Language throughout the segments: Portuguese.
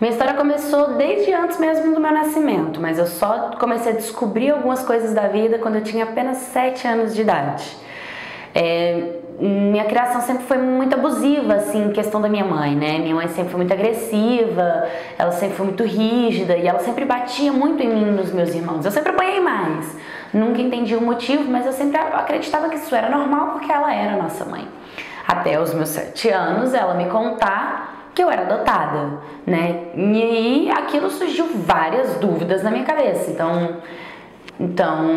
Minha história começou desde antes mesmo do meu nascimento, mas eu só comecei a descobrir algumas coisas da vida quando eu tinha apenas 7 anos de idade. Minha criação sempre foi muito abusiva, assim, em questão da minha mãe, né? Minha mãe sempre foi muito agressiva, ela sempre foi muito rígida e ela sempre batia muito em mim e nos meus irmãos. Eu sempre apanhei mais, nunca entendi o motivo, mas eu sempre acreditava que isso era normal porque ela era nossa mãe. Até os meus 7 anos, ela me contar que eu era adotada, né? E aí, aquilo surgiu várias dúvidas na minha cabeça. Então,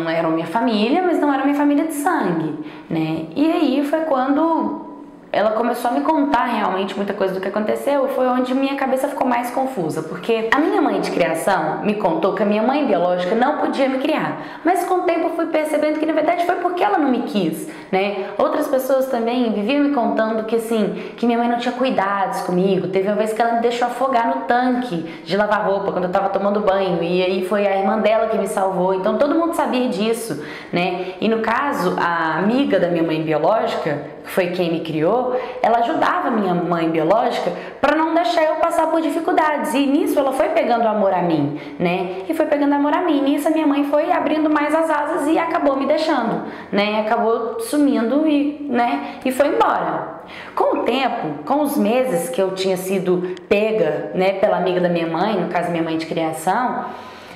era minha família, mas não era minha família de sangue, né? E aí foi quando ela começou a me contar realmente muita coisa do que aconteceu, foi onde minha cabeça ficou mais confusa, porque a minha mãe de criação me contou que a minha mãe biológica não podia me criar, mas com o tempo eu fui percebendo que na verdade foi porque ela não me quis, né? Outras pessoas também viviam me contando que assim, que minha mãe não tinha cuidados comigo, teve uma vez que ela me deixou afogar no tanque de lavar roupa quando eu tava tomando banho, e aí foi a irmã dela que me salvou, então todo mundo sabia disso, né? E no caso, a amiga da minha mãe biológica, que foi quem me criou, ela ajudava minha mãe biológica para não deixar eu passar por dificuldades, e nisso ela foi pegando amor a mim, né? E foi pegando amor a mim, e nisso a minha mãe foi abrindo mais as asas e acabou me deixando, né? Acabou sumindo e, né? E foi embora. Com o tempo, com os meses que eu tinha sido pega, né, pela amiga da minha mãe, no caso minha mãe de criação,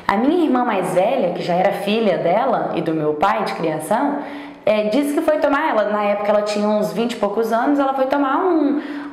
a minha irmã mais velha, que já era filha dela e do meu pai de criação, disse que foi tomar, na época ela tinha uns 20 e poucos anos, ela foi tomar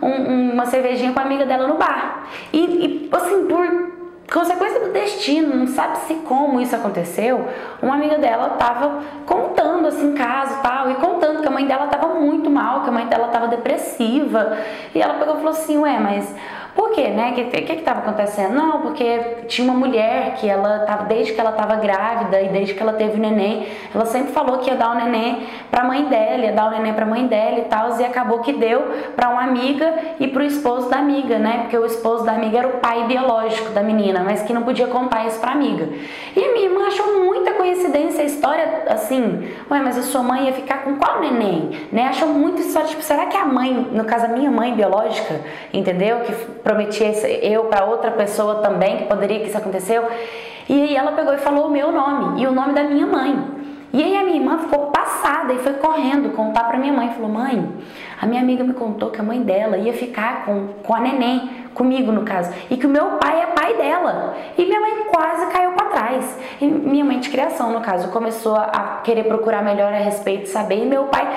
uma cervejinha com a amiga dela no bar. E assim, por consequência do destino, não sabe-se como isso aconteceu, uma amiga dela tava contando assim, caso e tal, e contando que a mãe dela tava muito mal, que a mãe dela tava depressiva, e ela pegou e falou assim, ué, mas por quê, né? O que tava acontecendo? Não, porque tinha uma mulher que ela tava, desde que ela tava grávida e desde que ela teve o neném, ela sempre falou que ia dar o neném pra mãe dela, ia dar o neném pra mãe dela e tal, e acabou que deu pra uma amiga e pro esposo da amiga, né? Porque o esposo da amiga era o pai biológico da menina, mas que não podia contar isso pra amiga. E a minha irmã achou muita coincidência a história, assim, ué, mas a sua mãe ia ficar com qual neném? Né? Achou muito história, tipo, será que a mãe, no caso a minha mãe biológica, entendeu? Que prometia eu para outra pessoa também, que poderia que isso aconteceu. E aí ela pegou e falou o meu nome e o nome da minha mãe. E aí a minha irmã ficou passada e foi correndo contar para minha mãe. Falou, mãe, a minha amiga me contou que a mãe dela ia ficar com a neném, comigo no caso, e que o meu pai é pai dela. E minha mãe quase caiu para trás. E minha mãe de criação, no caso, começou a querer procurar melhor a respeito, saber, e meu pai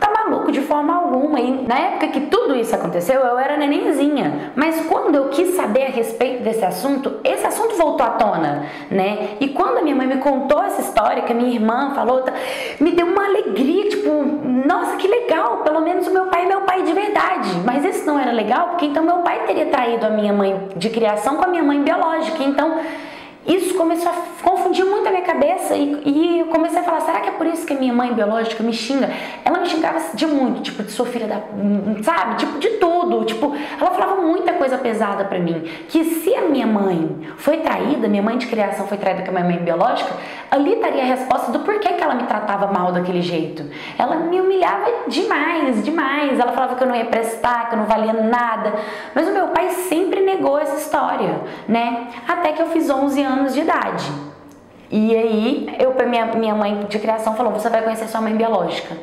tá maluco de forma alguma. E na época que tudo isso aconteceu, eu era nenenzinha, mas quando eu quis saber a respeito desse assunto, esse assunto voltou à tona, né? E quando a minha mãe me contou essa história, que a minha irmã falou, me deu uma alegria, tipo, nossa, que legal, pelo menos o meu pai é meu pai de verdade. Mas isso não era legal, porque então meu pai teria traído a minha mãe de criação com a minha mãe biológica, então isso começou a confundir muito a minha cabeça e eu comecei a falar, será que é por isso que a minha mãe biológica me xinga? Ela me xingava de muito, tipo, de sua filha da... sabe? Tipo, de tudo, tipo, ela falava muita coisa pesada pra mim, que se a minha mãe foi traída, minha mãe de criação foi traída com a minha mãe biológica, ali estaria a resposta do porquê que ela me tratava mal daquele jeito. Ela me humilhava demais, demais, ela falava que eu não ia prestar, que eu não valia nada, mas o meu pai sempre negou essa história, né? Até que eu fiz 11 anos de idade. E aí, minha mãe de criação falou, você vai conhecer sua mãe biológica,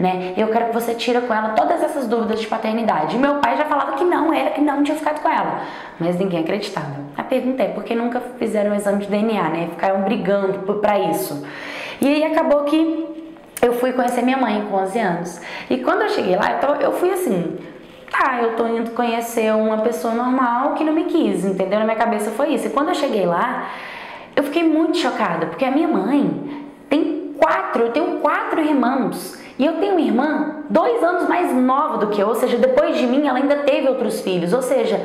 né? Eu quero que você tire com ela todas essas dúvidas de paternidade. E meu pai já falava que não era, que não tinha ficado com ela. Mas ninguém acreditava. A pergunta é, por que nunca fizeram um exame de DNA, né? Ficaram brigando pra isso. E aí acabou que eu fui conhecer minha mãe com 11 anos. E quando eu cheguei lá, eu fui assim... tá, eu tô indo conhecer uma pessoa normal que não me quis, entendeu? Na minha cabeça foi isso. E quando eu cheguei lá, eu fiquei muito chocada, porque a minha mãe tem eu tenho 4 irmãos. E eu tenho uma irmã 2 anos mais nova do que eu, ou seja, depois de mim ela ainda teve outros filhos, ou seja,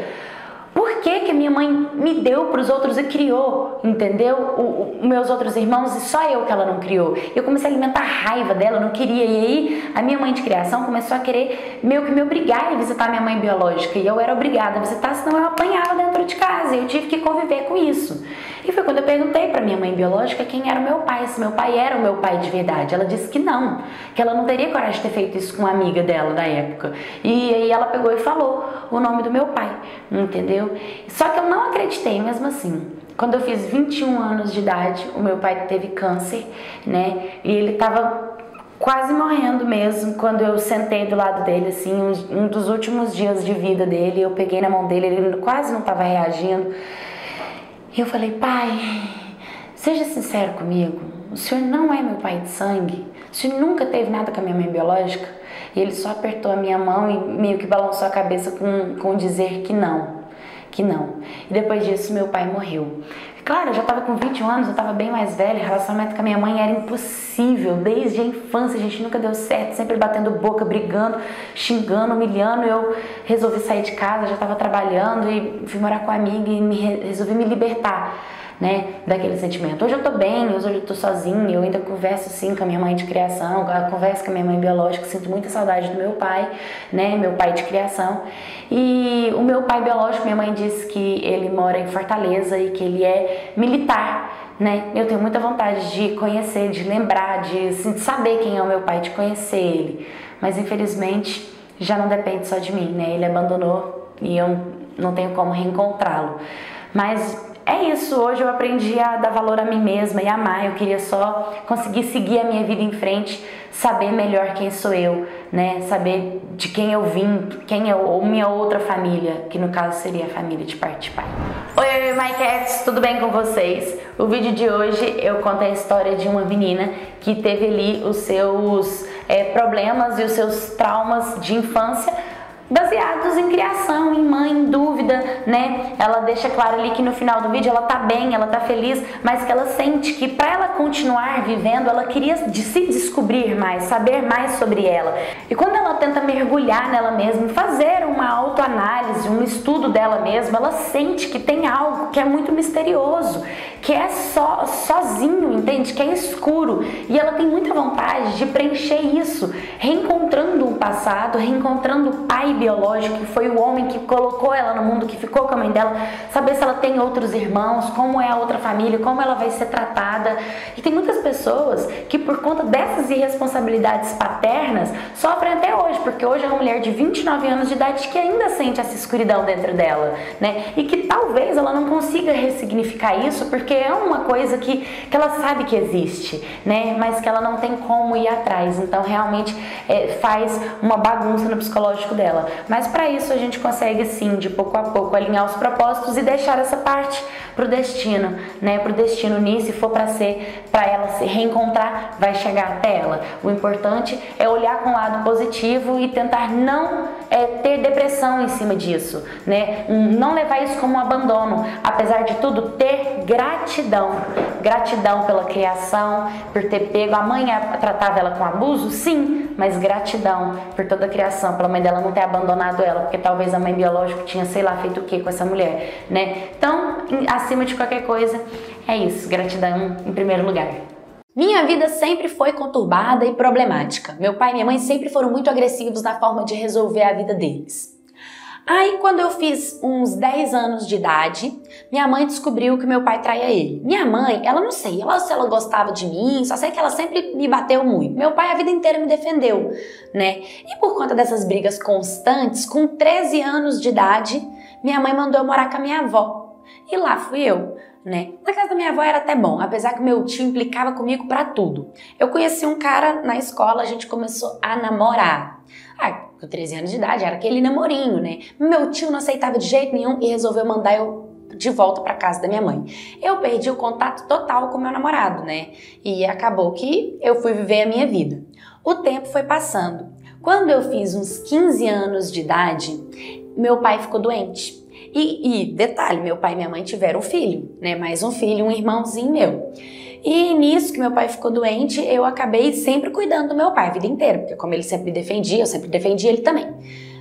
por que que a minha mãe me deu pros outros e criou, entendeu? Meus outros irmãos e só eu que ela não criou. Eu comecei a alimentar a raiva dela, eu não queria. E aí a minha mãe de criação começou a querer meio que me obrigar a visitar minha mãe biológica. E eu era obrigada a visitar, senão eu apanhava dentro de casa. E eu tive que conviver com isso. E foi quando eu perguntei para minha mãe biológica quem era o meu pai, se meu pai era o meu pai de verdade. Ela disse que ela não teria coragem de ter feito isso com uma amiga dela da época. E aí ela pegou e falou o nome do meu pai, entendeu? Só que eu não acreditei mesmo assim. Quando eu fiz 21 anos de idade, o meu pai teve câncer, né? E ele tava quase morrendo mesmo, quando eu sentei do lado dele, assim, um dos últimos dias de vida dele, eu peguei na mão dele, ele quase não tava reagindo. E eu falei, pai, seja sincero comigo, o senhor não é meu pai de sangue? O senhor nunca teve nada com a minha mãe biológica? E ele só apertou a minha mão e meio que balançou a cabeça com dizer que não. Que não. E depois disso, meu pai morreu. Claro, eu já estava com 21 anos, eu estava bem mais velha, o relacionamento com a minha mãe era impossível. Desde a infância, a gente nunca deu certo, sempre batendo boca, brigando, xingando, humilhando. Eu resolvi sair de casa, já estava trabalhando e fui morar com a amiga e resolvi me libertar, né, daquele sentimento. Hoje eu tô bem, hoje eu tô sozinha, eu ainda converso sim com a minha mãe de criação, converso com a minha mãe biológica, sinto muita saudade do meu pai, né, meu pai de criação. E o meu pai biológico, minha mãe disse que ele mora em Fortaleza e que ele é militar, né, eu tenho muita vontade de conhecer, de lembrar, de assim, saber quem é o meu pai, de conhecer ele, mas infelizmente já não depende só de mim, né, ele abandonou e eu não tenho como reencontrá-lo, mas é isso, hoje eu aprendi a dar valor a mim mesma e amar, eu queria só conseguir seguir a minha vida em frente, saber melhor quem sou eu, né? Saber de quem eu vim, quem eu, ou minha outra família, que no caso seria a família de parte de pai. Oi, my cats, tudo bem com vocês? O vídeo de hoje eu conto a história de uma menina que teve ali os seus problemas e os seus traumas de infância, baseados em criação, em mãe, em dúvida, né? Ela deixa claro ali que no final do vídeo ela tá bem, ela tá feliz, mas que ela sente que pra ela continuar vivendo, ela queria se descobrir mais, saber mais sobre ela. E quando ela tenta mergulhar nela mesma, fazer uma autoanálise, um estudo dela mesma, ela sente que tem algo que é muito misterioso, que é sozinho, entende? Que é escuro. E ela tem muita vontade de preencher isso, reencontrando o passado, reencontrando o pai biológico, que foi o homem que colocou ela no mundo, que ficou com a mãe dela, saber se ela tem outros irmãos, como é a outra família, como ela vai ser tratada. E tem muitas pessoas que por conta dessas irresponsabilidades paternas sofrem até hoje, porque hoje é uma mulher de 29 anos de idade que ainda sente essa escuridão dentro dela, né? E que talvez ela não consiga ressignificar isso, porque é uma coisa que ela sabe que existe, né? Mas que ela não tem como ir atrás, então realmente faz uma bagunça no psicológico dela. Mas para isso a gente consegue sim, de pouco a pouco, alinhar os propósitos e deixar essa parte pro destino, né? Pro destino unir, se for para ela se reencontrar, vai chegar até ela. O importante é olhar com o lado positivo e tentar não ter depressão em cima disso, né? Não levar isso como um abandono, apesar de tudo ter gratidão pela criação, por ter pego. A mãe tratava ela com abuso, sim, mas gratidão por toda a criação, pela mãe dela não ter abandonado ela, porque talvez a mãe biológica tinha, sei lá, feito o que com essa mulher, né? Então, acima de qualquer coisa, é isso, gratidão em primeiro lugar. Minha vida sempre foi conturbada e problemática. Meu pai e minha mãe sempre foram muito agressivos na forma de resolver a vida deles. Aí, quando eu fiz uns 10 anos de idade, minha mãe descobriu que meu pai traía ele. Minha mãe, ela não sei, ela se ela gostava de mim, só sei que ela sempre me bateu muito. Meu pai a vida inteira me defendeu, né? E por conta dessas brigas constantes, com 13 anos de idade, minha mãe mandou eu morar com a minha avó. E lá fui eu, né? Na casa da minha avó era até bom, apesar que meu tio implicava comigo pra tudo. Eu conheci um cara na escola, a gente começou a namorar. Com 13 anos de idade, era aquele namorinho, né? Meu tio não aceitava de jeito nenhum e resolveu mandar eu de volta pra casa da minha mãe. Eu perdi o contato total com meu namorado, né? E acabou que eu fui viver a minha vida. O tempo foi passando. Quando eu fiz uns 15 anos de idade, meu pai ficou doente. E detalhe, meu pai e minha mãe tiveram um filho, né? Mais um filho, um irmãozinho meu. E nisso que meu pai ficou doente, eu acabei sempre cuidando do meu pai a vida inteira, porque como ele sempre me defendia, eu sempre defendi ele também.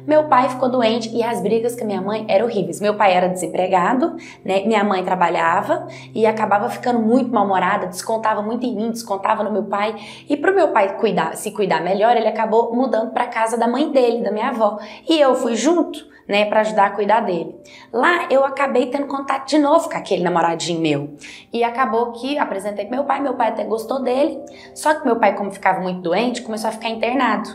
Meu pai ficou doente e as brigas com a minha mãe eram horríveis. Meu pai era desempregado, né? Minha mãe trabalhava e acabava ficando muito mal-humorada, descontava muito em mim, descontava no meu pai. E pro meu pai se cuidar melhor, ele acabou mudando pra casa da mãe dele, da minha avó. E eu fui junto, né, pra ajudar a cuidar dele. Lá eu acabei tendo contato de novo com aquele namoradinho meu. E acabou que apresentei pro meu pai até gostou dele, só que meu pai, como ficava muito doente, começou a ficar internado.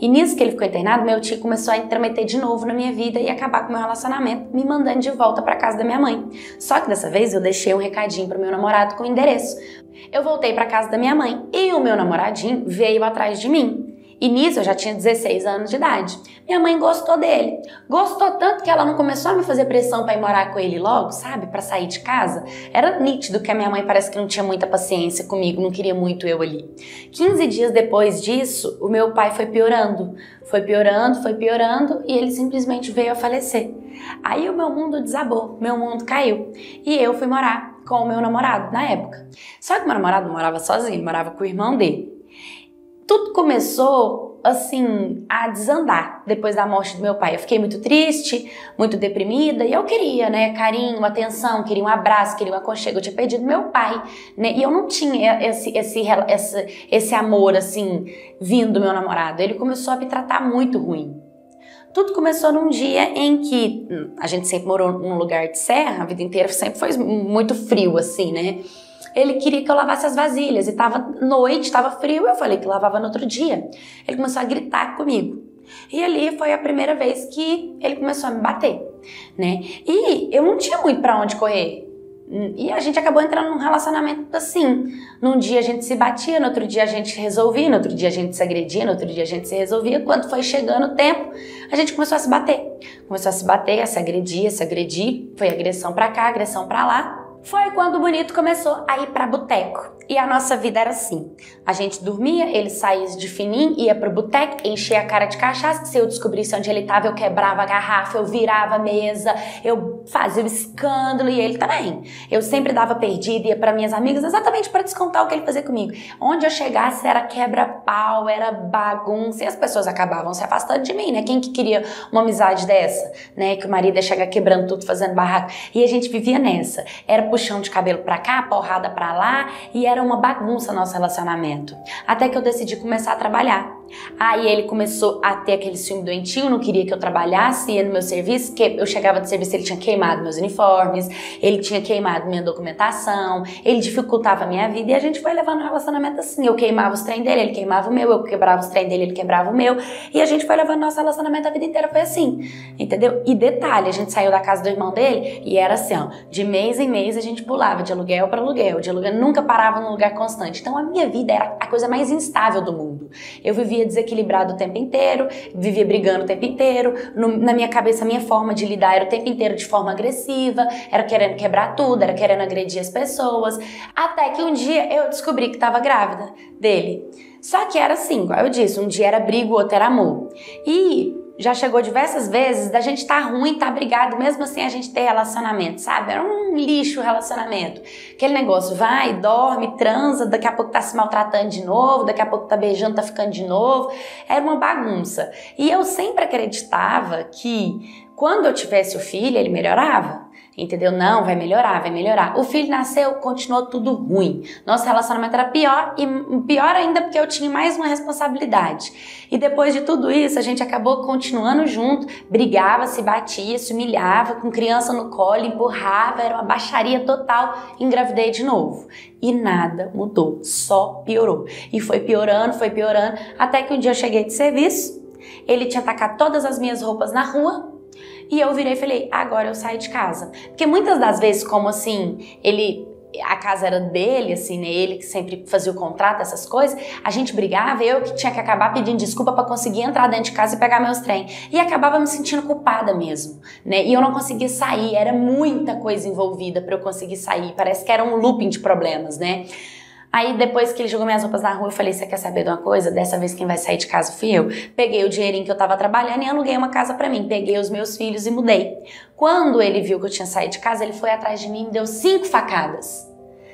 E nisso que ele ficou internado, meu tio começou a intrometer de novo na minha vida e acabar com o meu relacionamento, me mandando de volta pra casa da minha mãe. Só que dessa vez eu deixei um recadinho pro meu namorado com o endereço. Eu voltei pra casa da minha mãe e o meu namoradinho veio atrás de mim. E nisso eu já tinha 16 anos de idade. Minha mãe gostou dele. Gostou tanto que ela não começou a me fazer pressão pra ir morar com ele logo, sabe? Pra sair de casa. Era nítido que a minha mãe parece que não tinha muita paciência comigo, não queria muito eu ali. 15 dias depois disso, o meu pai foi piorando. Foi piorando e ele simplesmente veio a falecer. Aí o meu mundo desabou, meu mundo caiu. E eu fui morar com o meu namorado na época. Só que meu namorado não morava sozinho, ele morava com o irmão dele. Tudo começou, assim, a desandar depois da morte do meu pai. Eu fiquei muito triste, muito deprimida e eu queria, né, carinho, atenção, queria um abraço, queria um aconchego. Eu tinha perdido meu pai, né, e eu não tinha esse amor, assim, vindo do meu namorado. Ele começou a me tratar muito ruim. Tudo começou num dia em que a gente sempre morou num lugar de serra, a vida inteira sempre foi muito frio, assim, né. Ele queria que eu lavasse as vasilhas e tava noite, tava frio, eu falei que lavava no outro dia. Ele começou a gritar comigo. E ali foi a primeira vez que ele começou a me bater, né? E eu não tinha muito pra onde correr. E a gente acabou entrando num relacionamento assim. Num dia a gente se batia, no outro dia a gente resolvia, no outro dia a gente se agredia, no outro dia a gente se resolvia. Quando foi chegando o tempo, a gente começou a se bater. Começou a se bater, a se agredir, a se agredir. Foi agressão pra cá, agressão pra lá. Foi quando o bonito começou a ir pra boteco. E a nossa vida era assim. A gente dormia, ele saía de fininho, ia pro boteco, enchia a cara de cachaça. Se eu descobrisse onde ele tava, eu quebrava a garrafa, eu virava a mesa, eu fazia um escândalo e ele também. Eu sempre dava perdida, ia pra minhas amigas exatamente pra descontar o que ele fazia comigo. Onde eu chegasse era quebra-pau, era bagunça e as pessoas acabavam se afastando de mim, né? Quem que queria uma amizade dessa, né? Que o marido ia chegar quebrando tudo, fazendo barraco. E a gente vivia nessa. Era puxão de cabelo pra cá, porrada pra lá, e era uma bagunça nosso relacionamento. Até que eu decidi começar a trabalhar. Aí ele começou a ter aquele ciúme doentio, não queria que eu trabalhasse, ia no meu serviço, que eu chegava do serviço, ele tinha queimado meus uniformes, ele tinha queimado minha documentação, ele dificultava a minha vida e a gente foi levando um relacionamento assim. Eu queimava os trem dele, ele queimava o meu, eu quebrava os trem dele, ele quebrava o meu, e a gente foi levando nosso relacionamento a vida inteira, foi assim, entendeu? E detalhe, a gente saiu da casa do irmão dele e era assim, ó, de mês em mês a gente pulava de aluguel para aluguel, nunca parava num lugar constante. Então a minha vida era a coisa mais instável do mundo. Eu vivia desequilibrado o tempo inteiro, vivia brigando o tempo inteiro, na minha cabeça a minha forma de lidar era o tempo inteiro de forma agressiva, era querendo quebrar tudo, era querendo agredir as pessoas, até que um dia eu descobri que estava grávida dele. Só que era assim, igual eu disse, um dia era briga, o outro era amor. E já chegou diversas vezes da gente estar ruim, estar brigado, mesmo assim a gente ter relacionamento, sabe? Era um lixo o relacionamento. Aquele negócio vai, dorme, transa, daqui a pouco tá se maltratando de novo, daqui a pouco tá beijando, tá ficando de novo. Era uma bagunça. E eu sempre acreditava que quando eu tivesse o filho, ele melhorava. Entendeu? Não, vai melhorar, vai melhorar. O filho nasceu, continuou tudo ruim. Nosso relacionamento era pior e pior ainda porque eu tinha mais uma responsabilidade. E depois de tudo isso, a gente acabou continuando junto, brigava, se batia, se humilhava, com criança no colo, empurrava, era uma baixaria total, engravidei de novo. E nada mudou, só piorou. E foi piorando, até que um dia eu cheguei de serviço, ele tinha tacado todas as minhas roupas na rua, e eu virei e falei, agora eu saio de casa. Porque muitas das vezes, como assim, ele... A casa era dele, assim, né? Ele que sempre fazia o contrato, essas coisas. A gente brigava, eu que tinha que acabar pedindo desculpa pra conseguir entrar dentro de casa e pegar meus trem. E acabava me sentindo culpada mesmo, né? E eu não conseguia sair, era muita coisa envolvida pra eu conseguir sair. Parece que era um looping de problemas, né? Aí depois que ele jogou minhas roupas na rua, eu falei, você quer saber de uma coisa? Dessa vez quem vai sair de casa fui eu. Peguei o dinheirinho que eu tava trabalhando e aluguei uma casa pra mim. Peguei os meus filhos e mudei. Quando ele viu que eu tinha saído de casa, ele foi atrás de mim e me deu 5 facadas.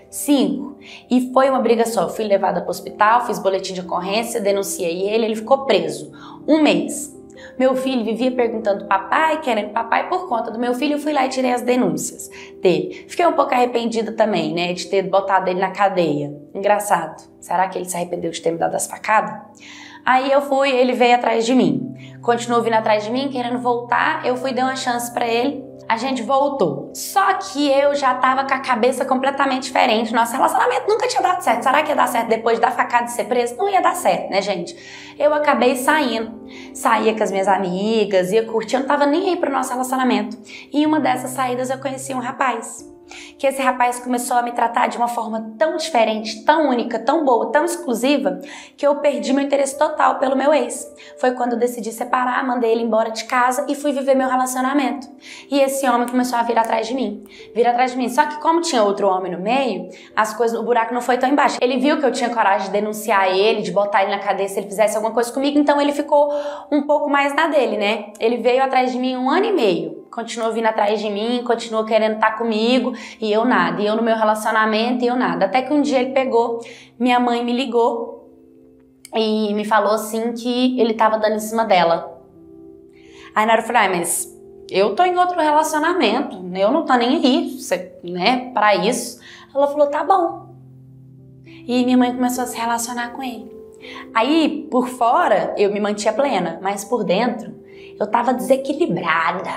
5. E foi uma briga só. Eu fui levada pro hospital, fiz boletim de ocorrência, denunciei ele, ele ficou preso. 1 mês. Meu filho vivia perguntando papai, querendo papai, por conta do meu filho eu fui lá e tirei as denúncias dele. Fiquei um pouco arrependida também, né, de ter botado ele na cadeia. Engraçado, será que ele se arrependeu de ter me dado as facadas? Aí eu fui, ele veio atrás de mim, continuou vindo atrás de mim, querendo voltar, eu fui, dei uma chance pra ele, a gente voltou. Só que eu já tava com a cabeça completamente diferente, nosso relacionamento nunca tinha dado certo, será que ia dar certo depois da facada e ser preso? Não ia dar certo, né, gente? Eu acabei saindo, saía com as minhas amigas, ia curtindo, não tava nem aí pro nosso relacionamento. E uma dessas saídas eu conheci um rapaz. Que esse rapaz começou a me tratar de uma forma tão diferente, tão única, tão boa, tão exclusiva, que eu perdi meu interesse total pelo meu ex. Foi quando eu decidi separar, mandei ele embora de casa e fui viver meu relacionamento. E esse homem começou a vir atrás de mim. Só que como tinha outro homem no meio, as coisas, o buraco não foi tão embaixo. Ele viu que eu tinha coragem de denunciar ele, de botar ele na cadeia se ele fizesse alguma coisa comigo, então ele ficou um pouco mais na dele, né? Ele veio atrás de mim 1 ano e meio. Continuou vindo atrás de mim, continuou querendo estar comigo, e eu nada. E eu no meu relacionamento, e eu nada. Até que um dia ele pegou, minha mãe me ligou e me falou assim que ele tava dando em cima dela. Aí na hora eu falei, ah, mas eu tô em outro relacionamento, eu não tô nem aí, né, pra isso. Ela falou, tá bom. E minha mãe começou a se relacionar com ele. Aí, por fora, eu me mantinha plena, mas por dentro... eu tava desequilibrada,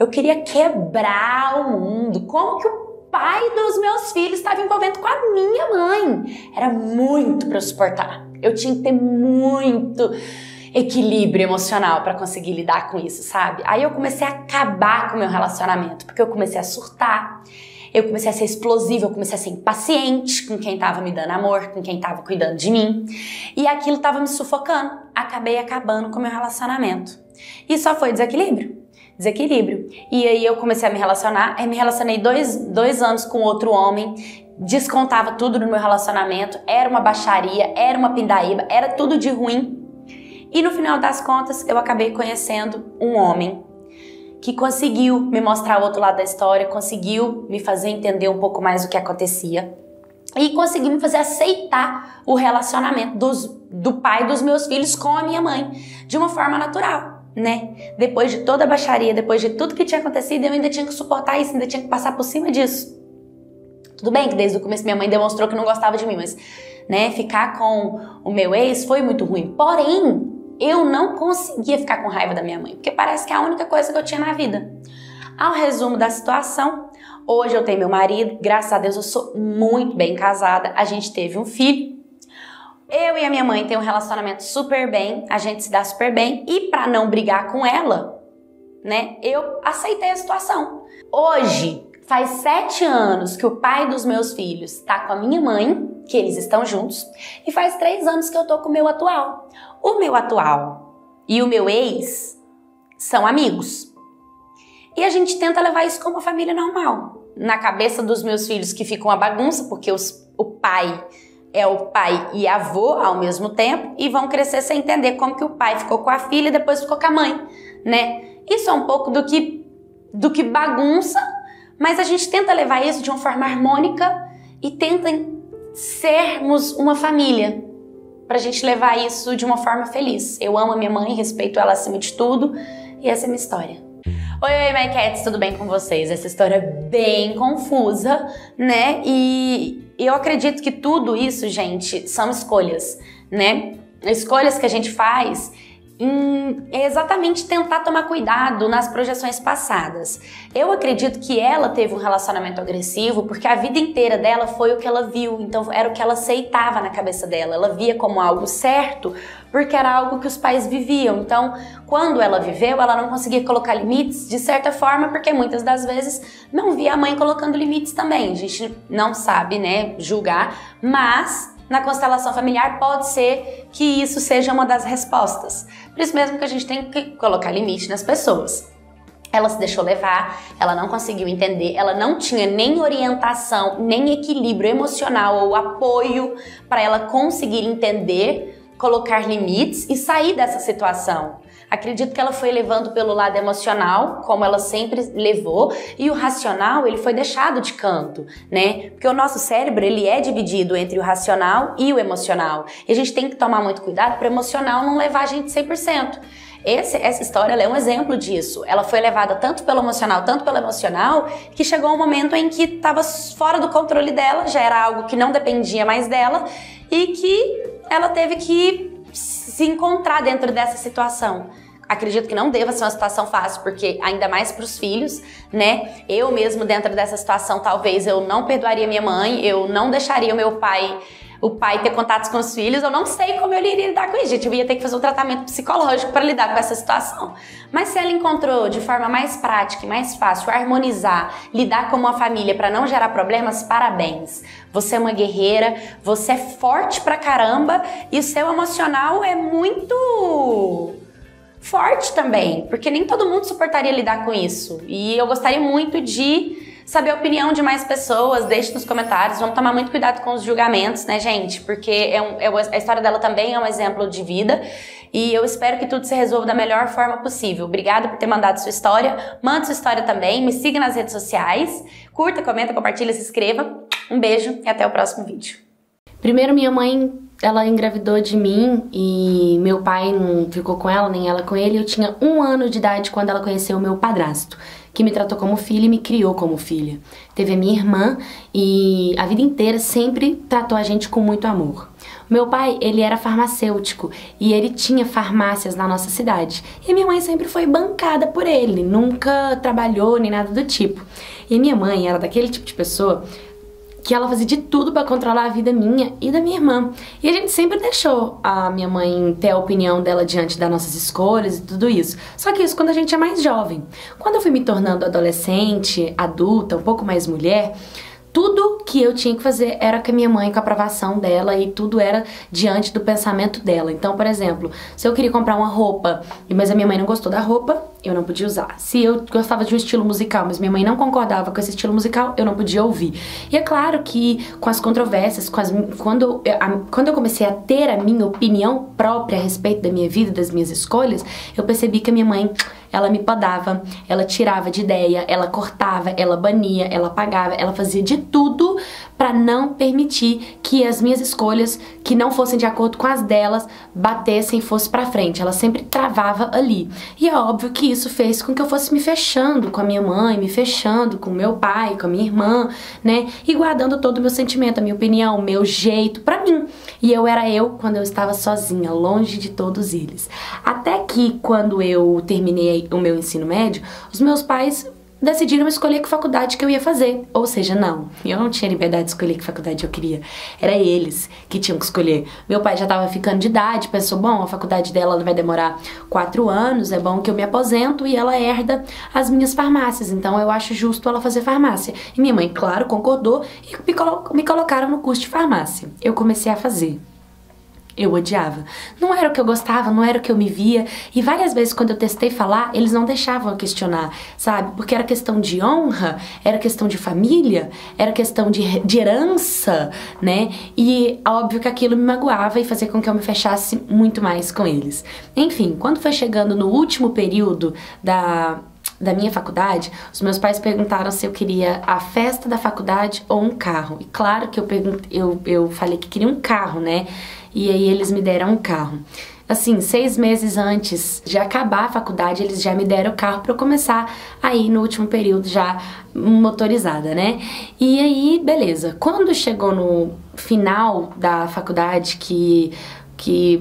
eu queria quebrar o mundo. Como que o pai dos meus filhos estava envolvendo com a minha mãe? Era muito pra eu suportar, eu tinha que ter muito equilíbrio emocional pra conseguir lidar com isso, sabe? Aí eu comecei a acabar com o meu relacionamento, porque eu comecei a surtar. Eu comecei a ser explosiva, eu comecei a ser impaciente com quem tava me dando amor, com quem tava cuidando de mim. E aquilo tava me sufocando. Acabei acabando com o meu relacionamento. E só foi desequilíbrio. E aí eu comecei a me relacionar. Eu me relacionei 2 anos com outro homem. Descontava tudo no meu relacionamento. Era uma baixaria, era uma pindaíba, era tudo de ruim. E no final das contas, eu acabei conhecendo um homem que conseguiu me mostrar o outro lado da história, conseguiu me fazer entender um pouco mais o que acontecia e conseguiu me fazer aceitar o relacionamento do pai dos meus filhos com a minha mãe de uma forma natural, né? Depois de toda a baixaria, depois de tudo que tinha acontecido, eu ainda tinha que suportar isso, ainda tinha que passar por cima disso. Tudo bem que desde o começo minha mãe demonstrou que não gostava de mim, mas, né, ficar com o meu ex foi muito ruim. Porém, eu não conseguia ficar com raiva da minha mãe, porque parece que é a única coisa que eu tinha na vida. Ao resumo da situação, hoje eu tenho meu marido, graças a Deus eu sou muito bem casada, a gente teve um filho, eu e a minha mãe tem um relacionamento super bem, a gente se dá super bem, e pra não brigar com ela, né, eu aceitei a situação. Hoje, faz 7 anos que o pai dos meus filhos tá com a minha mãe, que eles estão juntos, e faz 3 anos que eu tô com o meu atual. O meu atual e o meu ex são amigos. E a gente tenta levar isso como uma família normal. Na cabeça dos meus filhos que fica uma bagunça, porque o pai é o pai e a avô ao mesmo tempo, e vão crescer sem entender como que o pai ficou com a filha e depois ficou com a mãe, né? Isso é um pouco do que bagunça, mas a gente tenta levar isso de uma forma harmônica e tenta sermos uma família, pra gente levar isso de uma forma feliz. Eu amo a minha mãe, respeito ela acima de tudo, e essa é a minha história. Oi, my cats, tudo bem com vocês? Essa história é bem confusa, né? E eu acredito que tudo isso, gente, são escolhas, né? Escolhas que a gente faz em exatamente tentar tomar cuidado nas projeções passadas. Eu acredito que ela teve um relacionamento agressivo porque a vida inteira dela foi o que ela viu, então era o que ela aceitava na cabeça dela. Ela via como algo certo porque era algo que os pais viviam. Então, quando ela viveu, ela não conseguia colocar limites de certa forma porque muitas das vezes não via a mãe colocando limites também. A gente não sabe, né, julgar, mas... na constelação familiar pode ser que isso seja uma das respostas. Por isso mesmo que a gente tem que colocar limite nas pessoas. Ela se deixou levar, ela não conseguiu entender, ela não tinha nem orientação, nem equilíbrio emocional ou apoio para ela conseguir entender, colocar limites e sair dessa situação. Acredito que ela foi levando pelo lado emocional, como ela sempre levou, e o racional, ele foi deixado de canto, né? Porque o nosso cérebro, ele é dividido entre o racional e o emocional. E a gente tem que tomar muito cuidado para o emocional não levar a gente 100%. Essa história ela é um exemplo disso. Ela foi levada tanto pelo emocional, que chegou um momento em que estava fora do controle dela, já era algo que não dependia mais dela e que ela teve que se encontrar dentro dessa situação. Acredito que não deva ser uma situação fácil, porque ainda mais para os filhos, né? Eu mesmo dentro dessa situação, talvez eu não perdoaria minha mãe, eu não deixaria o pai ter contatos com os filhos, eu não sei como eu iria lidar com isso, gente. Eu ia ter que fazer um tratamento psicológico para lidar com essa situação. Mas se ela encontrou de forma mais prática e mais fácil harmonizar, lidar como uma família para não gerar problemas, parabéns. Você é uma guerreira, você é forte pra caramba e o seu emocional é muito forte também, porque nem todo mundo suportaria lidar com isso. E eu gostaria muito de saber a opinião de mais pessoas, deixe nos comentários. Vamos tomar muito cuidado com os julgamentos, né, gente? Porque a história dela também é um exemplo de vida e eu espero que tudo se resolva da melhor forma possível. Obrigada por ter mandado sua história. Manda sua história também, me siga nas redes sociais, curta, comenta, compartilha, se inscreva. Um beijo e até o próximo vídeo. Primeiro, minha mãe, ela engravidou de mim e meu pai não ficou com ela, nem ela com ele. Eu tinha 1 ano de idade quando ela conheceu o meu padrasto, que me tratou como filha e me criou como filha. Teve a minha irmã e a vida inteira sempre tratou a gente com muito amor. Meu pai, ele era farmacêutico e ele tinha farmácias na nossa cidade. E minha mãe sempre foi bancada por ele, nunca trabalhou nem nada do tipo. E minha mãe era daquele tipo de pessoa que ela fazia de tudo pra controlar a vida minha e da minha irmã. E a gente sempre deixou a minha mãe ter a opinião dela diante das nossas escolhas e tudo isso. Só que isso quando a gente é mais jovem. Quando eu fui me tornando adolescente, adulta, um pouco mais mulher, tudo que eu tinha que fazer era com a minha mãe, com a aprovação dela, e tudo era diante do pensamento dela. Então, por exemplo, se eu queria comprar uma roupa, mas a minha mãe não gostou da roupa, eu não podia usar. Se eu gostava de um estilo musical, mas minha mãe não concordava com esse estilo musical, eu não podia ouvir. E é claro que com as controvérsias, quando eu comecei a ter a minha opinião própria a respeito da minha vida, das minhas escolhas, eu percebi que a minha mãe, ela me podava, ela tirava de ideia, ela cortava, ela bania, ela apagava, ela fazia de tudo para não permitir que as minhas escolhas, que não fossem de acordo com as delas, batessem e fossem pra frente. Ela sempre travava ali. E é óbvio que isso fez com que eu fosse me fechando com a minha mãe, me fechando com meu pai, com a minha irmã, né? E guardando todo o meu sentimento, a minha opinião, o meu jeito, pra mim. E eu era eu quando eu estava sozinha, longe de todos eles. Até que quando eu terminei o meu ensino médio, os meus pais decidiram escolher que faculdade que eu ia fazer. Ou seja, não, eu não tinha liberdade de escolher que faculdade eu queria. Era eles que tinham que escolher. Meu pai já tava ficando de idade, pensou, bom, a faculdade dela vai demorar 4 anos, é bom que eu me aposento e ela herda as minhas farmácias, então eu acho justo ela fazer farmácia. E minha mãe, claro, concordou e me colocaram no curso de farmácia. Eu comecei a fazer. Eu odiava. Não era o que eu gostava, não era o que eu me via. E várias vezes quando eu testei falar, eles não deixavam eu questionar, sabe? Porque era questão de honra, era questão de família, era questão de herança, né? E óbvio que aquilo me magoava e fazia com que eu me fechasse muito mais com eles. Enfim, quando foi chegando no último período da minha faculdade, os meus pais perguntaram se eu queria a festa da faculdade ou um carro. E claro que eu falei que queria um carro, né? E aí eles me deram um carro. Assim, 6 meses antes de acabar a faculdade, eles já me deram o carro pra eu começar aí no último período já motorizada, né? E aí, beleza. Quando chegou no final da faculdade que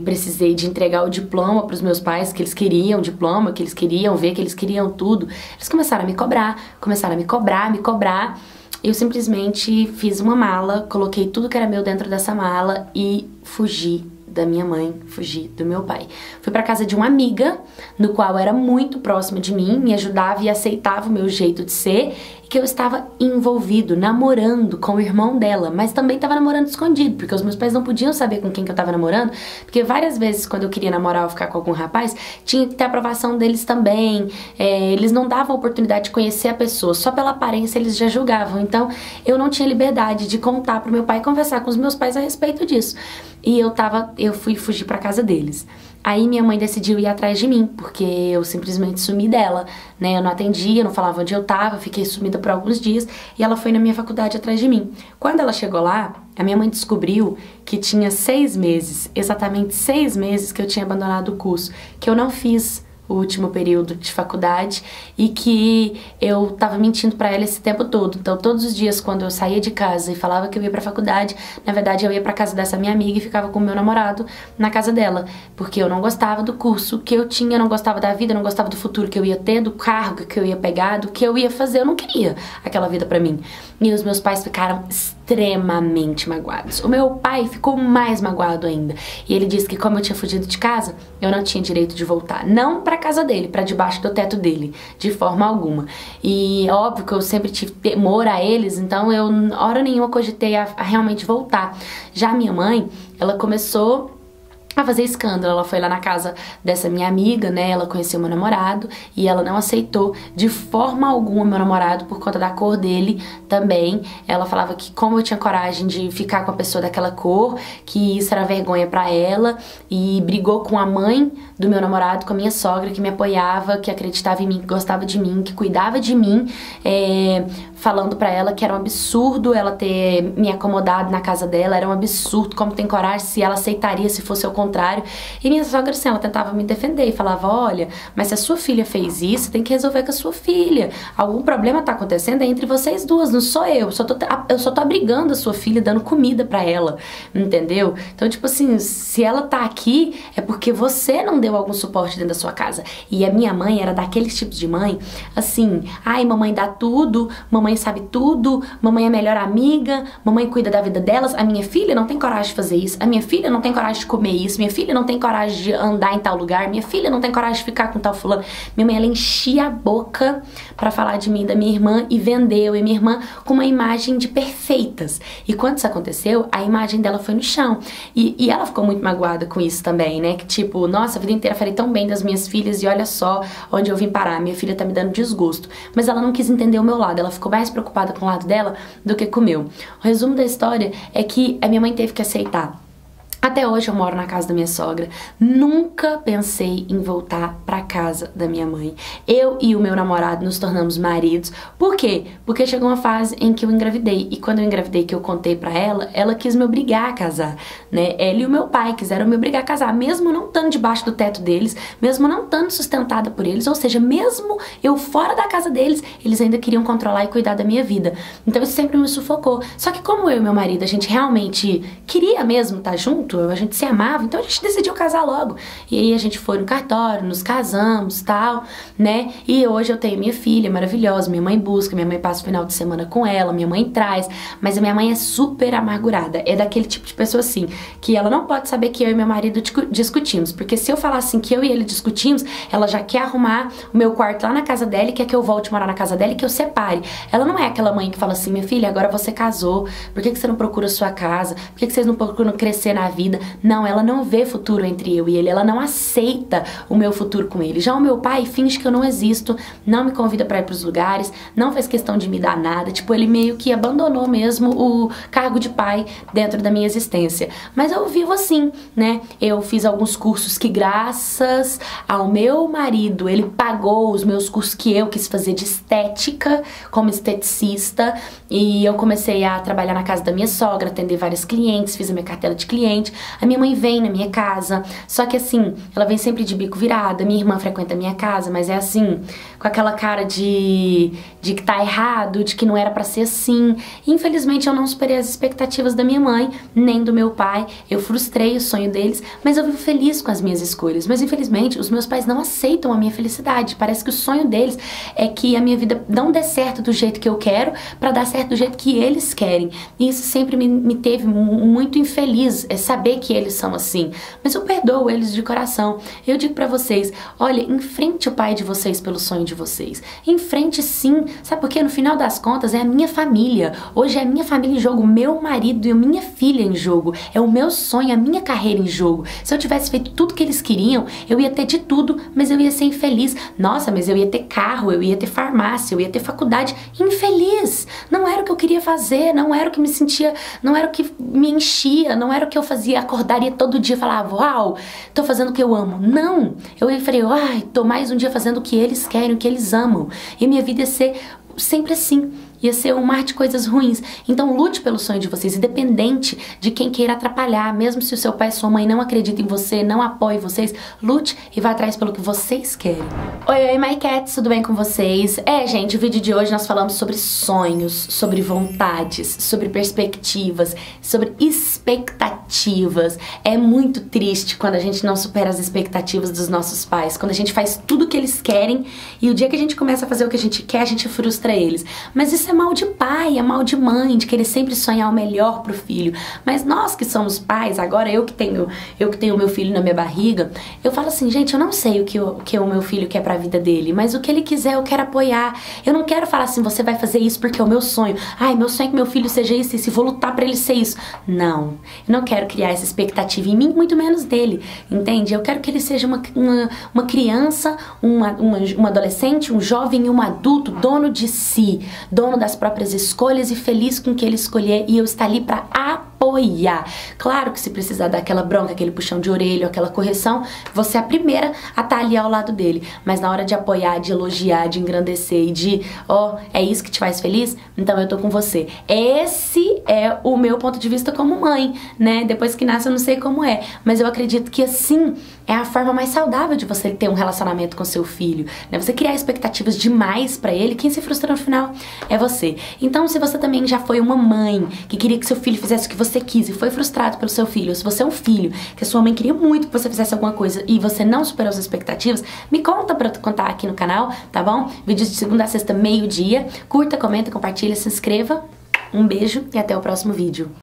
precisei de entregar o diploma para os meus pais, que eles queriam diploma, que eles queriam ver, que eles queriam tudo, eles começaram a me cobrar. Eu simplesmente fiz uma mala, coloquei tudo que era meu dentro dessa mala e fugi da minha mãe, fugi do meu pai. Fui pra casa de uma amiga, no qual era muito próxima de mim, me ajudava e aceitava o meu jeito de ser, e que eu estava envolvido, namorando com o irmão dela, mas também estava namorando escondido, porque os meus pais não podiam saber com quem que eu estava namorando, porque várias vezes quando eu queria namorar ou ficar com algum rapaz, tinha que ter a aprovação deles também, eles não davam a oportunidade de conhecer a pessoa, só pela aparência eles já julgavam, então eu não tinha liberdade de contar pro meu pai e conversar com os meus pais a respeito disso. E eu fui fugir pra casa deles. Aí minha mãe decidiu ir atrás de mim, porque eu simplesmente sumi dela, né? Eu não atendia, não falava onde eu tava, fiquei sumida por alguns dias, e ela foi na minha faculdade atrás de mim. Quando ela chegou lá, a minha mãe descobriu que tinha 6 meses, exatamente 6 meses que eu tinha abandonado o curso, que eu não fiz o último período de faculdade, e que eu tava mentindo pra ela esse tempo todo. Então todos os dias quando eu saía de casa e falava que eu ia pra faculdade, na verdade eu ia pra casa dessa minha amiga e ficava com o meu namorado na casa dela, porque eu não gostava do curso que eu tinha, não gostava da vida, não gostava do futuro que eu ia ter, do cargo que eu ia pegar, do que eu ia fazer. Eu não queria aquela vida pra mim. E os meus pais ficaram extremamente magoados. O meu pai ficou mais magoado ainda. E ele disse que como eu tinha fugido de casa, eu não tinha direito de voltar. Não pra casa dele, pra debaixo do teto dele, de forma alguma. E óbvio que eu sempre tive temor a eles, então eu hora nenhuma cogitei a realmente voltar. Já minha mãe, ela começou a fazer escândalo. Ela foi lá na casa dessa minha amiga, né, ela conheceu meu namorado e ela não aceitou de forma alguma meu namorado por conta da cor dele também. Ela falava que como eu tinha coragem de ficar com a pessoa daquela cor, que isso era vergonha pra ela, e brigou com a mãe do meu namorado, com a minha sogra, que me apoiava, que acreditava em mim, que gostava de mim, que cuidava de mim, falando pra ela que era um absurdo ela ter me acomodado na casa dela, era um absurdo, como tem coragem, se ela aceitaria se fosse ao contrário. E minha sogra, assim, ela tentava me defender e falava, olha, mas se a sua filha fez isso, tem que resolver com a sua filha. Algum problema tá acontecendo é entre vocês duas, não sou eu. Eu só tô abrigando a sua filha, dando comida pra ela, entendeu? Então, tipo assim, se ela tá aqui, é porque você não deu algum suporte dentro da sua casa. E a minha mãe era daqueles tipos de mãe, assim, ai, mamãe dá tudo, mamãe sabe tudo, mamãe é a melhor amiga, mamãe cuida da vida delas, a minha filha não tem coragem de fazer isso, a minha filha não tem coragem de comer isso, minha filha não tem coragem de andar em tal lugar, minha filha não tem coragem de ficar com tal fulano. Minha mãe, ela enchia a boca pra falar de mim, da minha irmã, e vendeu, e minha irmã com uma imagem de perfeitas. E quando isso aconteceu, a imagem dela foi no chão. E ela ficou muito magoada com isso também, né, que tipo, nossa, a vida inteira falei tão bem das minhas filhas e olha só onde eu vim parar, minha filha tá me dando desgosto. Mas ela não quis entender o meu lado, ela ficou mais preocupada com o lado dela do que com o meu. O resumo da história é que a minha mãe teve que aceitar. Até hoje eu moro na casa da minha sogra. Nunca pensei em voltar pra casa da minha mãe. Eu e o meu namorado nos tornamos maridos. Por quê? Porque chegou uma fase em que eu engravidei. E quando eu engravidei, que eu contei pra ela, ela quis me obrigar a casar, né? Ela e o meu pai quiseram me obrigar a casar, mesmo não estando debaixo do teto deles, mesmo não estando sustentada por eles, ou seja, mesmo eu fora da casa deles, eles ainda queriam controlar e cuidar da minha vida. Então isso sempre me sufocou. Só que como eu e meu marido, a gente realmente queria mesmo estar junto, a gente se amava, então a gente decidiu casar logo. E aí a gente foi no cartório, nos casamos, tal, né? E hoje eu tenho minha filha maravilhosa, minha mãe busca, minha mãe passa o final de semana com ela, minha mãe traz, mas a minha mãe é super amargurada, é daquele tipo de pessoa assim, que ela não pode saber que eu e meu marido discutimos, porque se eu falar assim que eu e ele discutimos, ela já quer arrumar o meu quarto lá na casa dela e quer que eu volte morar na casa dela e que eu separe. Ela não é aquela mãe que fala assim, minha filha, agora você casou, por que você não procura a sua casa? Por que vocês não procuram crescer na vida? Não, ela não vê futuro entre eu e ele, ela não aceita o meu futuro com ele. Já o meu pai finge que eu não existo, não me convida pra ir pros lugares, não fez questão de me dar nada, tipo, ele meio que abandonou mesmo o cargo de pai dentro da minha existência. Mas eu vivo assim, né? Eu fiz alguns cursos que graças ao meu marido, ele pagou os meus cursos que eu quis fazer de estética, como esteticista, e eu comecei a trabalhar na casa da minha sogra, atender vários clientes, fiz a minha carteira de cliente. A minha mãe vem na minha casa, só que assim, ela vem sempre de bico virado. Minha irmã frequenta a minha casa, mas é assim, com aquela cara de que tá errado, de que não era pra ser assim. Infelizmente eu não superei as expectativas da minha mãe, nem do meu pai. Eu frustrei o sonho deles, mas eu vivo feliz com as minhas escolhas. Mas infelizmente os meus pais não aceitam a minha felicidade. Parece que o sonho deles é que a minha vida não dê certo do jeito que eu quero, pra dar certo do jeito que eles querem. E isso sempre me teve muito infeliz, é saber que eles são assim, mas eu perdoo eles de coração. Eu digo pra vocês, olha, enfrente o pai de vocês pelo sonho de vocês, enfrente sim, sabe por quê? No final das contas é a minha família, hoje é a minha família em jogo, meu marido e a minha filha em jogo, é o meu sonho, a minha carreira em jogo. Se eu tivesse feito tudo que eles queriam, eu ia ter de tudo, mas eu ia ser infeliz. Nossa, mas eu ia ter carro, eu ia ter farmácia, eu ia ter faculdade, infeliz, não era o que eu queria fazer, não era o que me sentia, não era o que me enchia, não era o que eu fazia, acordaria todo dia e falava, uau, tô fazendo o que eu amo. Não, eu falei, ai, tô mais um dia fazendo o que eles querem, o que eles amam. E minha vida ia ser sempre assim. ia ser um mar de coisas ruins. Então lute pelo sonho de vocês, independente de quem queira atrapalhar, mesmo se o seu pai e sua mãe não acreditam em você, não apoiem vocês, lute e vá atrás pelo que vocês querem. Oi, oi, my cats, tudo bem com vocês? Gente, o vídeo de hoje nós falamos sobre sonhos, sobre vontades, sobre perspectivas, sobre expectativas. É muito triste quando a gente não supera as expectativas dos nossos pais, quando a gente faz tudo o que eles querem e o dia que a gente começa a fazer o que a gente quer, a gente frustra eles. Mas isso é mal de pai, é mal de mãe, de querer sempre sonhar o melhor pro filho. Mas nós que somos pais, agora eu que tenho meu filho na minha barriga, eu falo assim, gente, eu não sei o que o meu filho quer pra vida dele, mas o que ele quiser eu quero apoiar. Eu não quero falar assim, você vai fazer isso porque é o meu sonho. Ai, meu sonho é que meu filho seja isso e se vou lutar pra ele ser isso. Não, eu não quero criar essa expectativa em mim, muito menos dele, entende? Eu quero que ele seja uma criança, um adolescente, um jovem, um adulto, dono de si, dono das próprias escolhas e feliz com o que ele escolher, e eu estar ali pra apoiar. Claro que se precisar dar aquela bronca, aquele puxão de orelha, aquela correção, você é a primeira a estar ali ao lado dele. Mas na hora de apoiar, de elogiar, de engrandecer e de, ó, é isso que te faz feliz? Então eu tô com você. Esse é o meu ponto de vista como mãe, né? Depois que nasce eu não sei como é, mas eu acredito que assim é a forma mais saudável de você ter um relacionamento com seu filho, né? Você criar expectativas demais pra ele, quem se frustra no final é você. Então se você também já foi uma mãe que queria que seu filho fizesse o que você quis e foi frustrado pelo seu filho, ou se você é um filho que a sua mãe queria muito que você fizesse alguma coisa e você não superou as expectativas, me conta pra contar aqui no canal, tá bom? Vídeos de segunda a sexta, meio-dia. Curta, comenta, compartilha, se inscreva. Um beijo e até o próximo vídeo.